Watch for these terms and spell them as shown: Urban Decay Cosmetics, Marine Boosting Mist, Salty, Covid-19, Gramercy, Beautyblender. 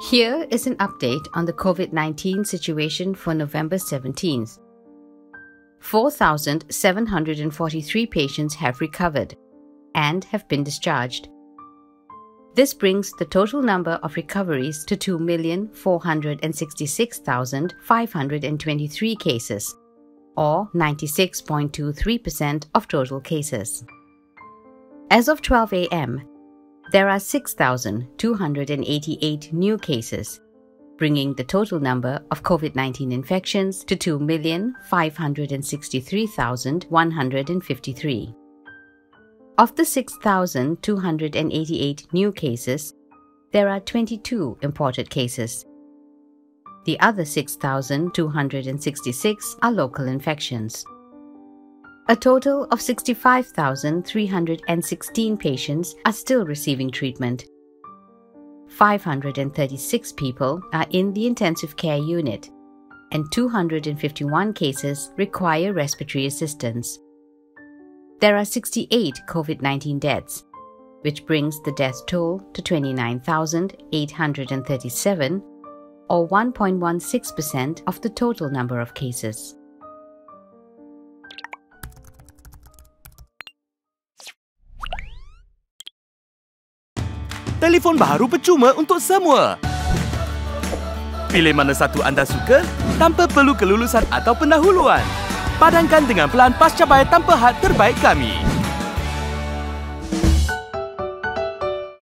Here is an update on the COVID-19 situation for November 17th. 4,743 patients have recovered and have been discharged. This brings the total number of recoveries to 2,466,523 cases, or 96.23% of total cases. As of 12 a.m., there are 6,288 new cases, bringing the total number of COVID-19 infections to 2,563,153. Of the 6,288 new cases, there are 22 imported cases. The other 6,266 are local infections. A total of 65,316 patients are still receiving treatment. 536 people are in the intensive care unit, and 251 cases require respiratory assistance. There are 68 COVID-19 deaths, which brings the death toll to 29,837, or 1.16% of the total number of cases. Telefon baru percuma untuk semua. Pilih mana satu anda suka tanpa perlu kelulusan atau pendahuluan. Padankan dengan pelan pasca bayar tanpa had terbaik kami.